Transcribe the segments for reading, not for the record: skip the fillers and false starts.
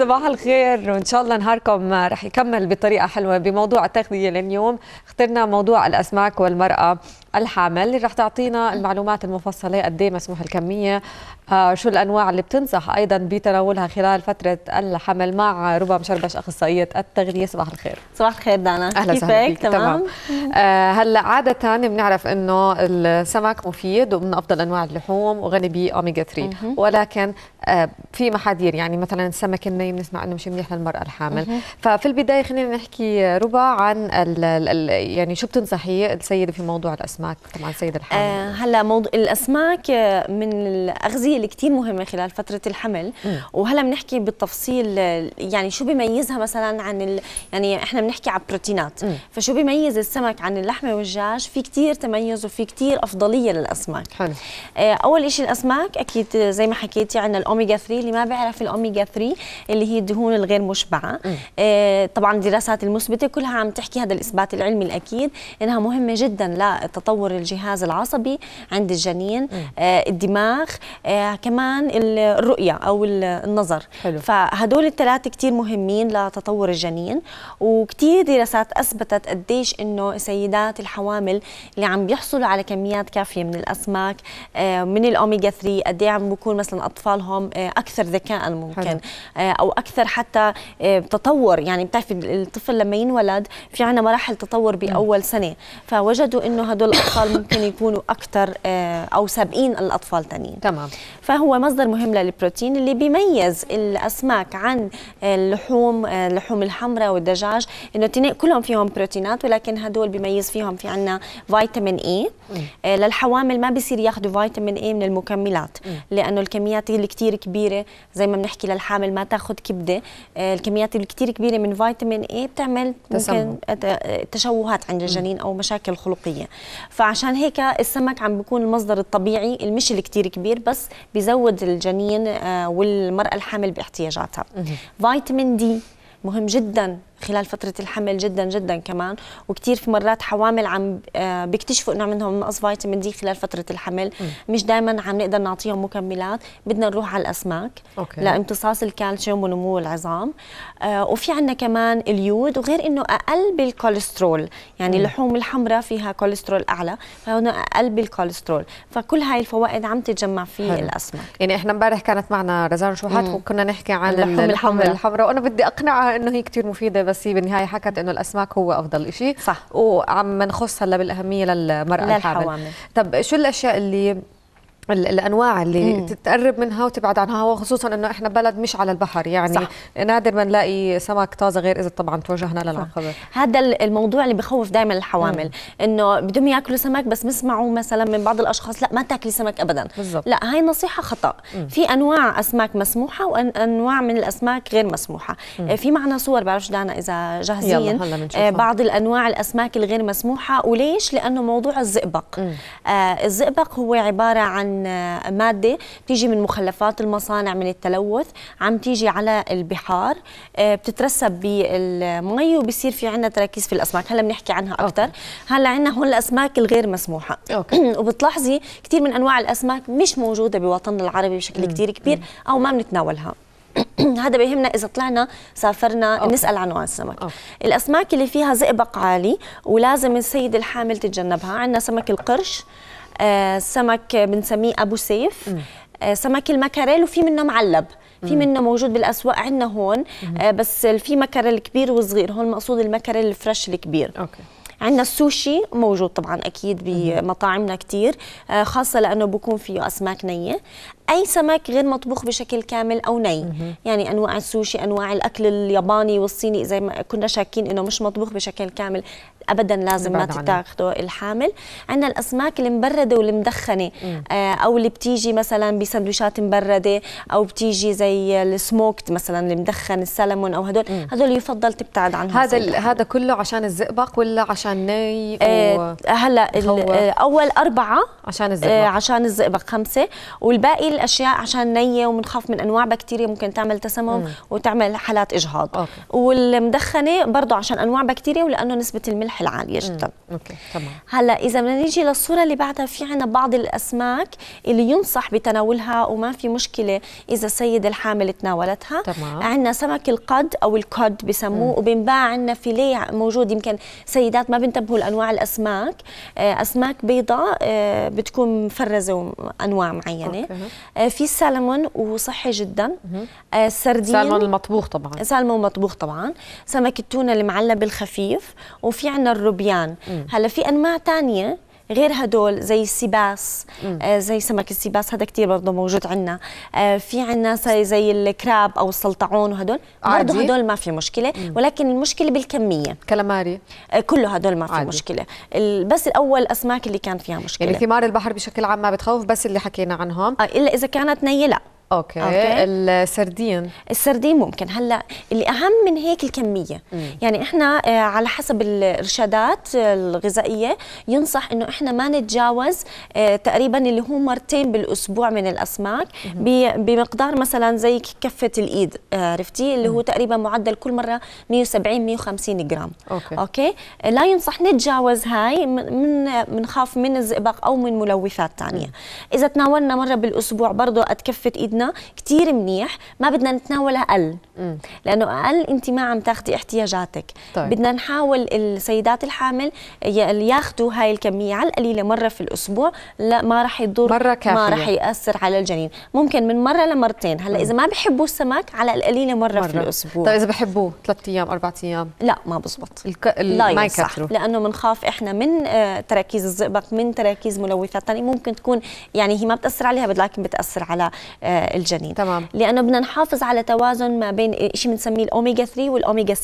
صباح الخير، وان شاء الله نهاركم رح يكمل بطريقه حلوه. بموضوع التغذيه لليوم اخترنا موضوع الاسماك والمراه الحامل اللي رح تعطينا المعلومات المفصله، قد ايه مسموح الكميه، شو الانواع اللي بتنصح ايضا بتناولها خلال فتره الحمل، مع ربى مشربش اخصائيه التغذيه. صباح الخير. صباح الخير دانا، اهلا وسهلا فيك. تمام. هلا عاده بنعرف انه السمك مفيد ومن افضل انواع اللحوم وغني باوميجا 3، ولكن في محاذير، يعني مثلا السمك الني بنسمع انه مش منيح للمراه الحامل. ففي البدايه خلينا نحكي ربى عن يعني شو بتنصحي السيده في موضوع الاسماك، طبعا السيده الحامل. هلا موضوع الاسماك من الاغذيه اللي كثير مهمه خلال فتره الحمل، وهلا بنحكي بالتفصيل يعني شو بيميزها مثلا عن يعني احنا بنحكي على البروتينات، فشو بيميز السمك عن اللحمه والدجاج؟ في كثير تميز وفي كثير افضليه للاسماك. حلو. اول شيء الاسماك اكيد زي ما حكيتي عندنا الأوميجا 3. اللي ما بيعرف الأوميجا 3 اللي هي الدهون الغير مشبعة، طبعا الدراسات المثبتة كلها عم تحكي هذا الإثبات العلمي الأكيد إنها مهمة جدا لتطور الجهاز العصبي عند الجنين، الدماغ، كمان الرؤية أو النظر. حلو. فهدول الثلاثة كتير مهمين لتطور الجنين، وكتير دراسات أثبتت قديش إنه السيدات الحوامل اللي عم بيحصلوا على كميات كافية من الأسماك من الأوميجا 3 قد إيه عم بكون مثلا أطفالهم اكثر ذكاء ممكن. حلو. او اكثر حتى تطور، يعني بتعرفي الطفل لما ينولد في عندنا مراحل تطور باول سنه، فوجدوا انه هدول الاطفال ممكن يكونوا اكثر او سابقين الاطفال الثانيين. تمام. فهو مصدر مهم للبروتين. اللي بيميز الاسماك عن اللحوم، اللحوم الحمراء والدجاج، انه كلهم فيهم بروتينات، ولكن هدول بيميز فيهم في عندنا فيتامين اي. للحوامل ما بيصير ياخذوا فيتامين اي من المكملات، لانه الكميات اللي كتير كبيرة زي ما بنحكي للحامل ما تاخذ كبدة، الكميات اللي كتير كبيرة من فيتامين اي بتعمل ممكن تشوهات عند الجنين او مشاكل خلقية. فعشان هيك السمك عم بيكون المصدر الطبيعي المش اللي كتير كبير، بس بيزود الجنين والمرأة الحامل باحتياجاتها. فيتامين دي مهم جدا خلال فترة الحمل، جدا جدا كمان، وكثير في مرات حوامل عم بيكتشفوا انه عندهم نقص فيتامين دي خلال فترة الحمل. مش دائما عم نقدر نعطيهم مكملات، بدنا نروح على الاسماك. أوكي. لامتصاص الكالسيوم ونمو العظام. وفي عندنا كمان اليود، وغير انه اقل بالكوليسترول، يعني اللحوم الحمراء فيها كوليسترول اعلى، فهنا اقل بالكوليسترول، فكل هاي الفوائد عم تتجمع في الاسماك. يعني احنا امبارح كانت معنا رزان شوحات وكنا نحكي عن اللحوم الحمراء، وانا بدي اقنعها انه هي كثير مفيدة، بس بالنهايه حكت انه الاسماك هو افضل شيء. صح. وعم نخص هلا بالاهميه للمراه الحامل. طب شو الاشياء اللي الانواع اللي تتقرب منها وتبعد عنها، وخصوصا انه احنا بلد مش على البحر، يعني صح. نادر ما نلاقي سمك طازه غير اذا طبعا توجهنا للعنقرة. هذا الموضوع اللي بخوف دائما الحوامل، انه بدهم ياكلوا سمك، بس بسمعوا مثلا من بعض الاشخاص لا ما تاكلي سمك ابدا. بالزبط. لا، هاي نصيحه خطا. في انواع اسماك مسموحه وانواع من الاسماك غير مسموحه. في معنا صور، بعرفش دانا اذا جاهزين، بعض الانواع الاسماك الغير مسموحه. وليش؟ لانه موضوع الزئبق. الزئبق هو عباره عن مادة بتيجي من مخلفات المصانع، من التلوث، عم تيجي على البحار، بتترسب بالمي وبصير في عندنا تراكيز في الأسماك. هلا بنحكي عنها أكثر. هلا عندنا هون الأسماك الغير مسموحة. وبتلاحظي كثير من أنواع الأسماك مش موجودة بوطننا العربي بشكل كثير كبير، أو ما بنتناولها. هذا بيهمنا إذا طلعنا سافرنا. أوكي. نسأل عن نوع السمك. الأسماك اللي فيها زئبق عالي ولازم السيدة الحامل تتجنبها، عندنا سمك القرش، سمك بنسميه ابو سيف، سمك المكاريل، وفي منه معلب، في منه موجود بالاسواق عندنا هون، بس في مكاريل كبير وصغير، هون مقصود المكاريل الفريش الكبير. اوكي. عندنا السوشي موجود طبعا اكيد بمطاعمنا كثير، خاصه لانه بكون فيه اسماك نيه. اي سمك غير مطبوخ بشكل كامل او ني، يعني انواع السوشي، انواع الاكل الياباني والصيني، زي ما كنا شاكين انه مش مطبوخ بشكل كامل، ابدا لازم ما تاخذه الحامل. عندنا الاسماك المبرده والمدخنه، او اللي بتيجي مثلا بسندويشات مبرده، او بتيجي زي السموكت مثلا المدخن، السلمون، او هدول. هدول يفضل تبتعد عنهم. هذا كله عشان الزئبق ولا عشان ني؟ هلا اول 4 عشان الزئبق، 5، والباقي الاشياء عشان نيه وبنخاف من انواع بكتيريا ممكن تعمل تسمم وتعمل حالات اجهاض. أوكي. والمدخنه برضه عشان انواع بكتيريا ولانه نسبه الملح العاليه جدا. اوكي تمام. هلا اذا بدنا نيجي للصوره اللي بعدها، في عندنا بعض الاسماك اللي ينصح بتناولها وما في مشكله اذا السيده الحامل تناولتها. تمام. عندنا سمك القد او الكود بسموه، وبنباع عندنا فيليه موجود، يمكن سيدات ما بينتبهوا لانواع الاسماك، اسماك بيضاء بتكون مفرزه وانواع معينه. في السالمون وصحي جدا، السردين، سالمون المطبوخ طبعا، سالمون مطبوخ طبعا، سمك التونه المعلب الخفيف، وفي عندنا الروبيان. هلا في انواع ثانيه غير هدول زي السباس، زي سمك السباس هذا كثير برضه موجود عندنا، في عندنا زي الكراب او السلطعون، وهدول برضه هدول ما في مشكله، ولكن المشكله بالكميه. كلاماري كله هدول ما في عادي. مشكله بس الاول اسماك اللي كان فيها مشكله، يعني ثمار البحر بشكل عام ما بتخوف بس اللي حكينا عنهم، الا اذا كانت نيه لا. أوكي. اوكي السردين، السردين ممكن. هلا اللي اهم من هيك الكميه، يعني احنا على حسب الارشادات الغذائيه ينصح انه احنا ما نتجاوز تقريبا اللي هو مرتين بالاسبوع من الاسماك، بمقدار مثلا زي كفه الايد، عرفتي اللي هو تقريبا معدل كل مره 170 150 جرام. اوكي اوكي لا ينصح نتجاوز هاي، بنخاف من الزئبق او من ملوثات ثانيه. اذا تناولنا مره بالاسبوع برضه قد كفه ايدنا كتير منيح، ما بدنا نتناولها أقل، لأنه أقل أنت ما عم تاخدي احتياجاتك. طيب. بدنا نحاول السيدات الحامل ياخدوا هاي الكمية على القليلة مرة في الأسبوع، لا ما رح يضر، مرة كافية ما رح يأثر على الجنين، ممكن من مرة لمرتين. هلا إذا ما بحبوا السمك على القليلة مرة في الأسبوع. طيب إذا بحبوه 3 أيام 4 أيام؟ لا ما بزبط، لا ينصح، لأنه بنخاف إحنا من تراكيز الزئبق، من تراكيز ملوثات ثانية ممكن تكون، يعني هي ما بتأثر عليها لكن بتأثر على الجنين. تمام. لانه بدنا نحافظ على توازن ما بين شيء بنسميه الاوميجا 3 والاوميجا 6،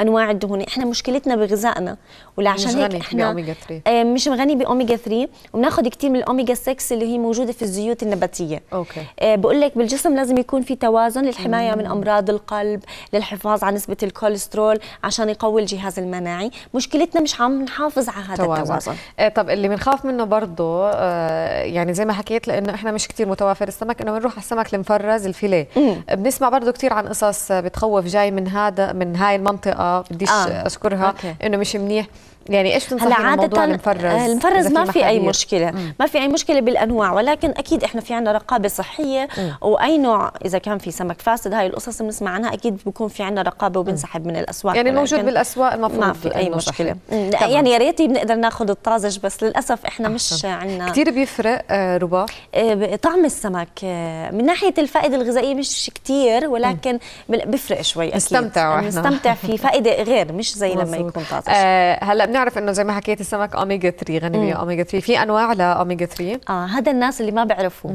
انواع الدهون. احنا مشكلتنا بغذائنا، ولعشان هيك احنا مش مغني باوميجا 3، وبناخذ كثير من الاوميجا 6 اللي هي موجوده في الزيوت النباتيه. اوكي بقول لك بالجسم لازم يكون في توازن للحمايه من امراض القلب، للحفاظ على نسبه الكوليسترول عشان يقوي الجهاز المناعي. مشكلتنا مش عم نحافظ على هذا التوازن. طب اللي بنخاف منه برضه يعني زي ما حكيت، لانه احنا مش كثير متوافر السمك، انه بنروح السمك المفرز الفيليه. بنسمع برضه كثير عن قصص بتخوف جاي من هذا، من هاي المنطقه، بديش اذكرها، انه مش منيح. يعني ايش تنصحي بموضوع المفرز؟ المفرز ما في اي مشكله، ما في اي مشكله بالانواع، ولكن اكيد احنا في عندنا رقابه صحيه، واي نوع اذا كان في سمك فاسد هاي القصص بنسمع عنها، اكيد بكون في عندنا رقابه وبنسحب من الاسواق، يعني موجود بالاسواق المفروض ما في اي مشكله. يعني يا ريت بنقدر ناخذ الطازج، بس للاسف احنا مش عندنا. كثير بيفرق ربى طعم السمك من ناحيه الفائده الغذائيه، مش كثير ولكن بيفرق شوي اكيد، نستمتع فيه فائده غير، مش زي لما يكون طازج. هلا بنعرف انه زي ما حكيت السمك اوميجا 3 غني باوميجا 3، في انواع لاوميجا 3. هذا الناس اللي ما بيعرفوا،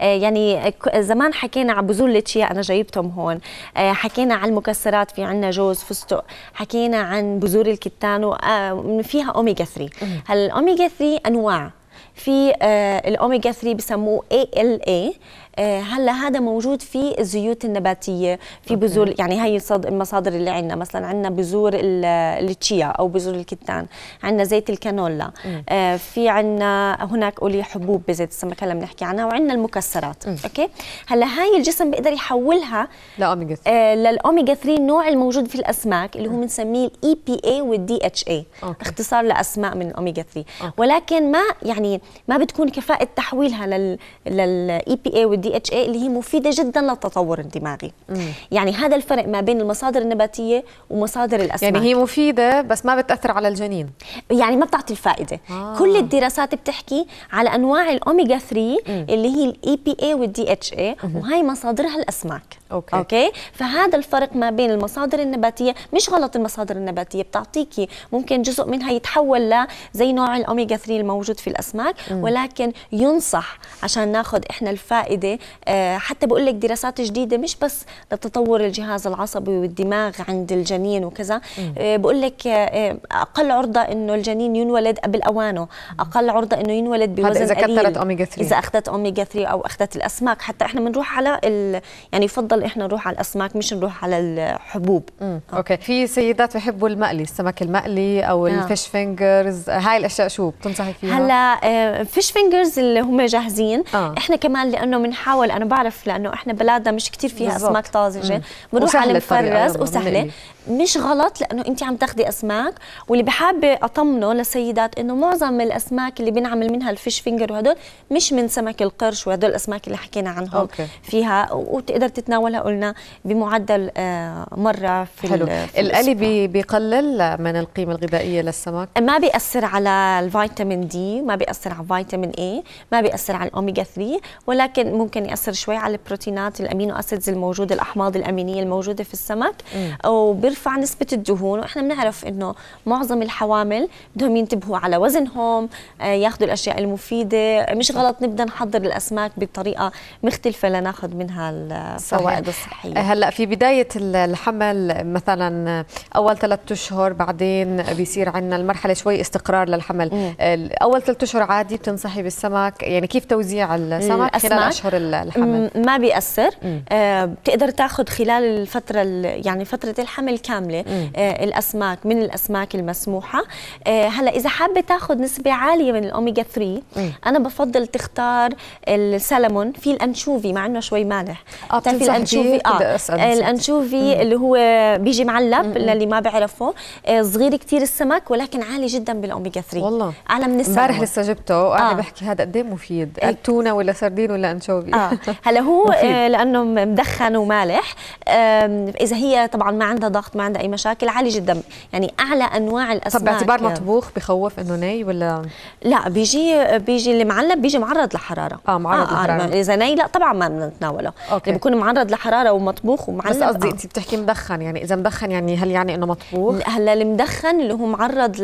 يعني زمان حكينا على بذور الليتشيا، انا جايبتهم هون، حكينا عن المكسرات، في عندنا جوز، فستق، حكينا عن بذور الكتان فيها اوميجا 3. هلا الاوميجا 3 انواع، في الاوميجا 3 بسموه ALA. هلا هذا موجود في الزيوت النباتيه، في بذور، يعني هي المصادر اللي عندنا، مثلا عندنا بذور التشيا او بذور الكتان، عندنا زيت الكانولا، في عندنا هناك اولي حبوب بزيت السمك هلا بنحكي عنها، وعندنا المكسرات. اوكي هلا هاي الجسم بيقدر يحولها لاوميجا 3، للاوميجا 3 النوع الموجود في الاسماك اللي هو بنسميه EPA والDHA، اختصار لاسماء من الاوميجا 3. ولكن ما يعني ما بتكون كفاءه تحويلها للEPA والDHA اللي هي مفيدة جدا للتطور الدماغي. يعني هذا الفرق ما بين المصادر النباتية ومصادر الأسماك، يعني هي مفيدة بس ما بتأثر على الجنين، يعني ما بتعطي الفائدة. كل الدراسات بتحكي على أنواع الأوميجا 3 اللي هي EPA والDHA، وهي مصادرها الأسماك. أوكي فهذا الفرق ما بين المصادر النباتية. مش غلط المصادر النباتية، بتعطيكي ممكن جزء منها يتحول زي نوع الأوميجا 3 الموجود في الأسماك، ولكن ينصح عشان ناخذ إحنا الفائدة. حتى بقول لك دراسات جديده مش بس لتطور الجهاز العصبي والدماغ عند الجنين وكذا، بقول لك اقل عرضه انه الجنين ينولد قبل اوانه، اقل عرضه انه ينولد بوزن قليل، هذا اذا كثرت اوميجا 3، اذا اخذت اوميجا 3 او اخذت الاسماك. حتى احنا بنروح على يعني يفضل نضل احنا نروح على الاسماك مش نروح على الحبوب. اوكي، في سيدات بحبوا المقلي، السمك المقلي او الفيش فينجرز، هاي الاشياء شو بتنصحي فيها؟ هلا فيش فينجرز اللي هم جاهزين، احنا كمان لانه بنحاول، انا بعرف لانه احنا بلادنا مش كثير فيها بالزبط. اسماك طازجه، بنروح على المفرز وسهله، مش غلط لانه انت عم تاخذي اسماك، واللي بحابه اطمنه للسيدات انه معظم الاسماك اللي بنعمل منها الفيش فينجر وهدول مش من سمك القرش وهدول الاسماك اللي حكينا عنهم. أوكي. فيها وتقدر تتناولها قلنا بمعدل مره في حلو. القلي بيقلل من القيمه الغذائيه للسمك، ما بيأثر على الفيتامين دي، ما بيأثر على فيتامين اي، ما بيأثر على الاوميجا 3، ولكن ممكن يأثر شوي على البروتينات، الامينو اسيدز الموجوده، الاحماض الامينيه الموجوده في السمك، وبيرفع نسبه الدهون. واحنا بنعرف انه معظم الحوامل بدهم ينتبهوا على وزنهم، ياخذوا الاشياء المفيده، مش غلط نبدا نحضر الاسماك بطريقه مختلفه لناخذ منها الفوائد الصحيه. هلا في بدايه الحمل مثلا اول 3 اشهر، بعدين بيصير عندنا المرحله شوي استقرار للحمل. اول 3 اشهر عادي بتنصحي بالسمك، يعني كيف توزيع السمك خلال اشهر الحمل؟ ما بيأثر، بتقدر تاخذ خلال الفتره يعني فتره الحمل كامله الاسماك من الاسماك المسموحه. هلا اذا حابه تاخذ نسبه عاليه من الاوميجا 3 انا بفضل تختار السلمون، في الانشوفي مع انه شوي مالح، في الانشوفي الانشوفي اللي هو بيجي معلب للي ما بيعرفه، صغير كثير السمك ولكن عالي جدا بالاوميجا 3 والله، اعلى من السمك. امبارح لسه جبته وانا بحكي هذا قد ايه مفيد، التونه ولا سردين ولا انشوفي. هلا هو لانه مدخن ومالح، اذا هي طبعا ما عندها ضغط ما عندها اي مشاكل، عالي جدا يعني اعلى انواع الاسماك. طب باعتبار مطبوخ بخوف انه ني ولا لا؟ بيجي اللي معلب بيجي معرض لحراره. معرض لحراره. اذا ني لا طبعا ما بنتناوله، اللي بيكون معرض لحراره ومطبوخ ومعلب. بس قصدي انت بتحكي مدخن، يعني اذا مدخن يعني هل يعني انه مطبوخ؟ هلا المدخن اللي هو معرض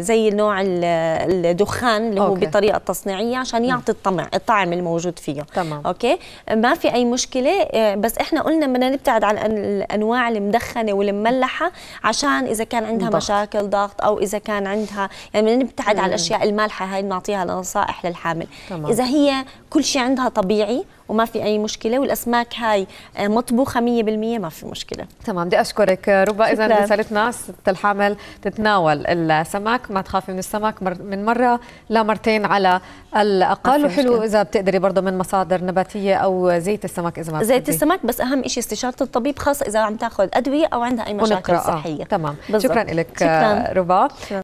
زي نوع الدخان اللي هو بطريقه تصنيعيه عشان يعطي الطعم الموجود فيه. تمام. اوكي، ما في اي مشكله، بس احنا قلنا بدنا نبتعد عن الانواع المدخنه والمملحه عشان اذا كان عندها مشاكل ضغط او اذا كان عندها، يعني بدنا نبتعد عن الاشياء المالحه، هاي بنعطيها لنصائح للحامل. تمام. اذا هي كل شيء عندها طبيعي وما في اي مشكله والاسماك هاي مطبوخه 100% ما في مشكله. تمام، بدي اشكرك ربى. اذا رسالتنا ست الحامل تتناول السمك، ما تخافي من السمك من مره لمرتين على الاقل، وحلو اذا بتقدري برضه من مصادر نباتيه او زيت السمك اذا ما بتقدري. زيت السمك، بس اهم شيء استشاره الطبيب، خاصه اذا عم تاخذ ادويه او عندها اي مشاكل صحيه. تمام، شكرا لك ربى.